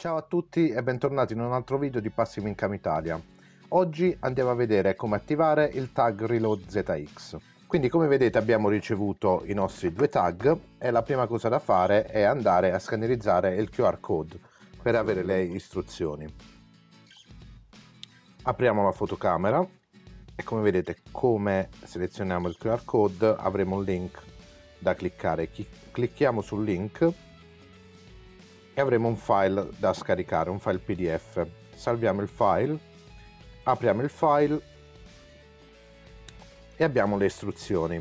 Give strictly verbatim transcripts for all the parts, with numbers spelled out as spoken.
Ciao a tutti e bentornati in un altro video di Passive Income Italia. Oggi andiamo a vedere come attivare il tag Reload Z X. Quindi, come vedete, abbiamo ricevuto i nostri due tag e la prima cosa da fare è andare a scannerizzare il Q R code per avere le istruzioni. Apriamo la fotocamera e, come vedete, come selezioniamo il Q R code avremo un link da cliccare. Clicchiamo sul link e avremo un file da scaricare, un file P D F. Salviamo il file, apriamo il file e abbiamo le istruzioni.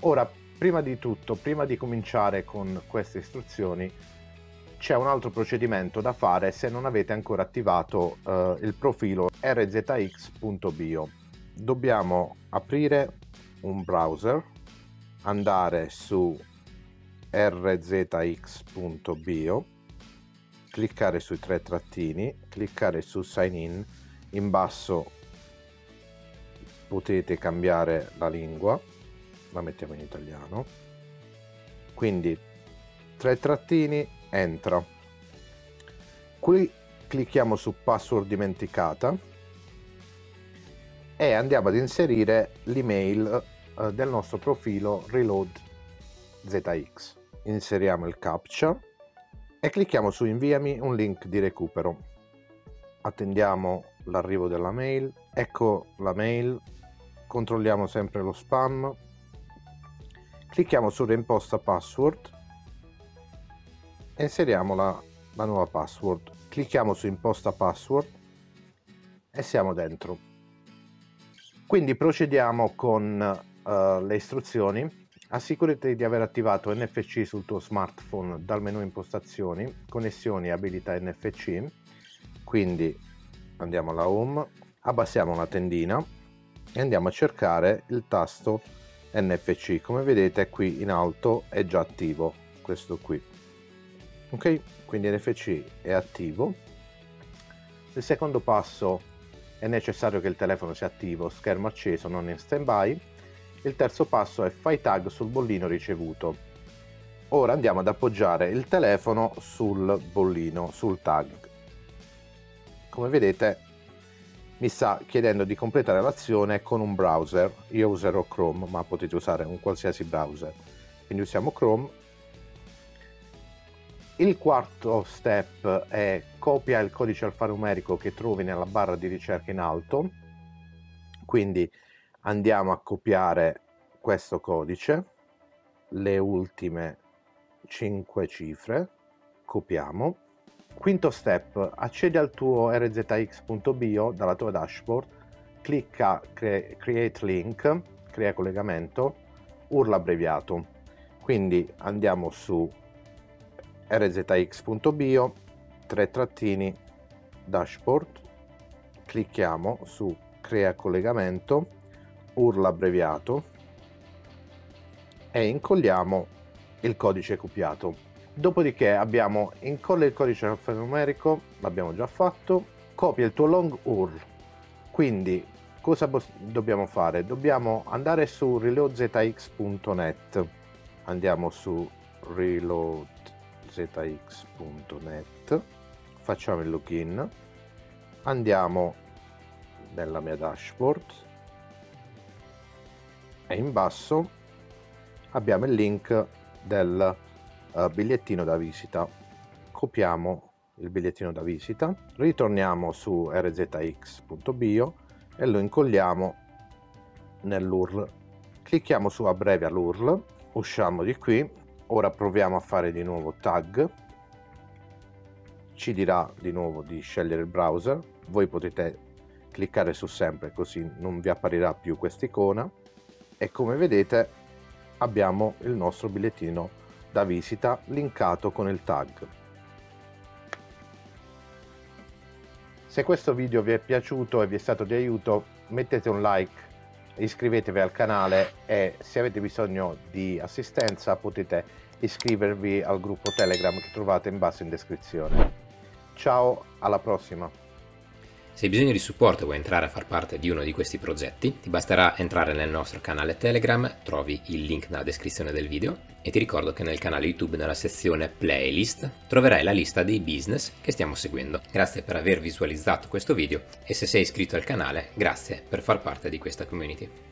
Ora, prima di tutto, prima di cominciare con queste istruzioni, c'è un altro procedimento da fare se non avete ancora attivato eh, il profilo R Z X punto bio. Dobbiamo aprire un browser, andare su R Z X punto bio, cliccare sui tre trattini, cliccare su sign in. In basso potete cambiare la lingua, la mettiamo in italiano, quindi tre trattini, entra. Qui clicchiamo su password dimenticata e andiamo ad inserire l'email eh, del nostro profilo reload Z X. Inseriamo il captcha e clicchiamo su inviami un link di recupero. Attendiamo l'arrivo della mail. Ecco la mail, controlliamo sempre lo spam, clicchiamo su reimposta password e inseriamo la, la nuova password. Clicchiamo su imposta password e siamo dentro. Quindi procediamo con uh, le istruzioni. Assicurati di aver attivato N F C sul tuo smartphone dal menu impostazioni, connessioni, abilità N F C. Quindi andiamo alla home, abbassiamo una tendina e andiamo a cercare il tasto N F C. Come vedete, qui in alto è già attivo, questo qui. Ok, quindi N F C è attivo. Il secondo passo è necessario che il telefono sia attivo, schermo acceso, non in standby. Il terzo passo è fai tag sul bollino ricevuto. Ora andiamo ad appoggiare il telefono sul bollino, sul tag. Come vedete mi sta chiedendo di completare l'azione con un browser. Io userò Chrome, ma potete usare un qualsiasi browser. Quindi usiamo Chrome. Il quarto step è copia il codice alfanumerico che trovi nella barra di ricerca in alto. Quindi andiamo a copiare questo codice, le ultime cinque cifre, copiamo. Quinto step, accedi al tuo R Z X punto bio dalla tua dashboard, clicca cre create link, crea collegamento, urla abbreviato. Quindi andiamo su R Z X punto bio, tre trattini, dashboard, clicchiamo su crea collegamento, urla abbreviato e incolliamo il codice copiato. Dopodiché abbiamo incolla il codice alfanumerico, l'abbiamo già fatto, copia il tuo long U R L. Quindi cosa dobbiamo fare? Dobbiamo andare su reload Z X punto net, andiamo su reload Z X punto net, facciamo il login, andiamo nella mia dashboard e in basso abbiamo il link del uh, bigliettino da visita. Copiamo il bigliettino da visita, ritorniamo su R Z X punto bio e lo incolliamo nell'U R L. Clicchiamo su abbrevia l'U R L, usciamo di qui. Ora proviamo a fare di nuovo tag, ci dirà di nuovo di scegliere il browser. Voi potete cliccare su sempre, così non vi apparirà più quest'icona. E come vedete abbiamo il nostro bigliettino da visita linkato con il tag. Se questo video vi è piaciuto e vi è stato di aiuto, mettete un like, iscrivetevi al canale e se avete bisogno di assistenza potete iscrivervi al gruppo Telegram che trovate in basso in descrizione. Ciao, alla prossima! Se hai bisogno di supporto e vuoi entrare a far parte di uno di questi progetti, ti basterà entrare nel nostro canale Telegram, trovi il link nella descrizione del video, e ti ricordo che nel canale YouTube, nella sezione playlist, troverai la lista dei business che stiamo seguendo. Grazie per aver visualizzato questo video e se sei iscritto al canale, grazie per far parte di questa community.